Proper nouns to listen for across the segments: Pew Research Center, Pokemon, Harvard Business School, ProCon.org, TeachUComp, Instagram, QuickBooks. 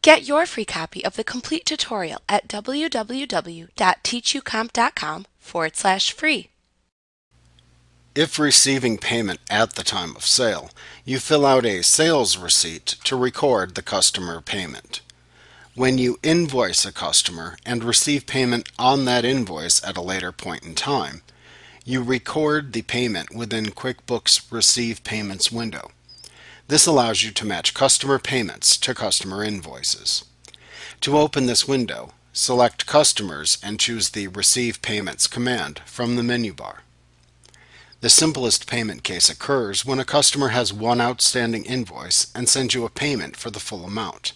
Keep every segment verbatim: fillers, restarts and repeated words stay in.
Get your free copy of the complete tutorial at w w w dot teach u comp dot com forward slash free. If receiving payment at the time of sale, you fill out a sales receipt to record the customer payment. When you invoice a customer and receive payment on that invoice at a later point in time, you record the payment within QuickBooks Receive Payments window. This allows you to match customer payments to customer invoices. To open this window, select Customers and choose the Receive Payments command from the menu bar. The simplest payment case occurs when a customer has one outstanding invoice and sends you a payment for the full amount.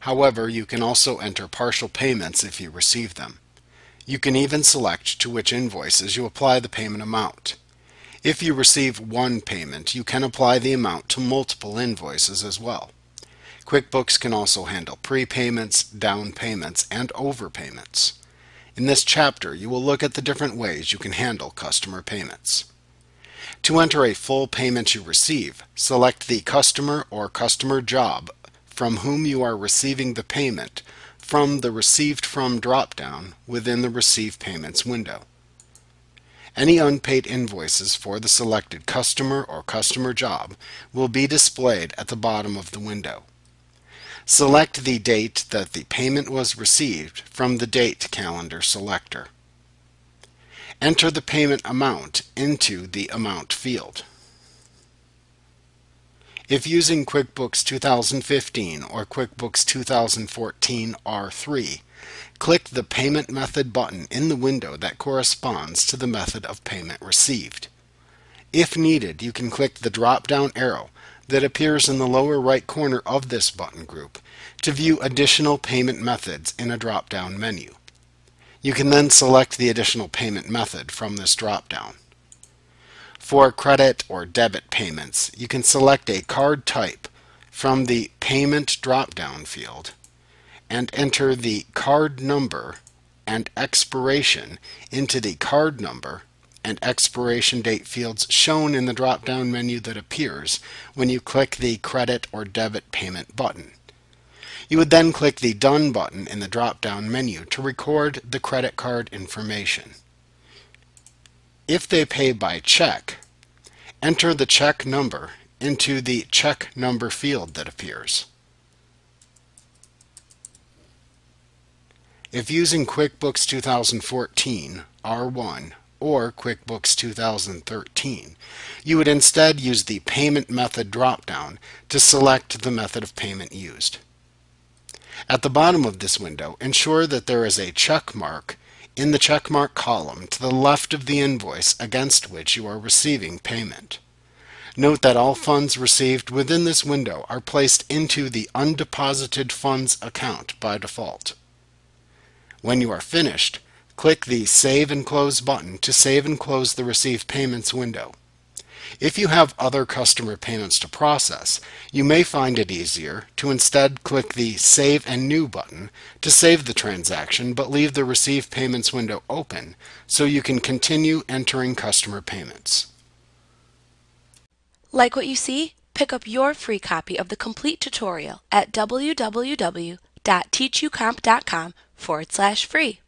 However, you can also enter partial payments if you receive them. You can even select to which invoices you apply the payment amount. If you receive one payment, you can apply the amount to multiple invoices as well. QuickBooks can also handle prepayments, down payments, and overpayments. In this chapter, you will look at the different ways you can handle customer payments. To enter a full payment you receive, select the customer or customer job from whom you are receiving the payment from the Received From drop-down within the Receive Payments window. Any unpaid invoices for the selected customer or customer job will be displayed at the bottom of the window. Select the date that the payment was received from the Date Calendar selector. Enter the payment amount into the Amount field. If using QuickBooks two thousand fifteen or QuickBooks two thousand fourteen R three, click the Payment Method button in the window that corresponds to the method of payment received. If needed, you can click the drop-down arrow that appears in the lower right corner of this button group to view additional payment methods in a drop-down menu. You can then select the additional payment method from this drop-down. For credit or debit payments, you can select a card type from the Payment drop-down field and enter the card number and expiration into the card number and expiration date fields shown in the drop-down menu that appears when you click the Credit or Debit Payment button. You would then click the Done button in the drop-down menu to record the credit card information. If they pay by check, enter the check number into the Check Number field that appears. If using QuickBooks two thousand fourteen R one or QuickBooks two thousand thirteen, you would instead use the Payment Method drop-down to select the method of payment used. At the bottom of this window, ensure that there is a check mark in the checkmark column to the left of the invoice against which you are receiving payment. Note that all funds received within this window are placed into the Undeposited Funds account by default. When you are finished, click the Save and Close button to save and close the Receive Payments window. If you have other customer payments to process, you may find it easier to instead click the Save and New button to save the transaction but leave the Receive Payments window open so you can continue entering customer payments. Like what you see? Pick up your free copy of the complete tutorial at w w w dot teach u comp dot com forward slash free.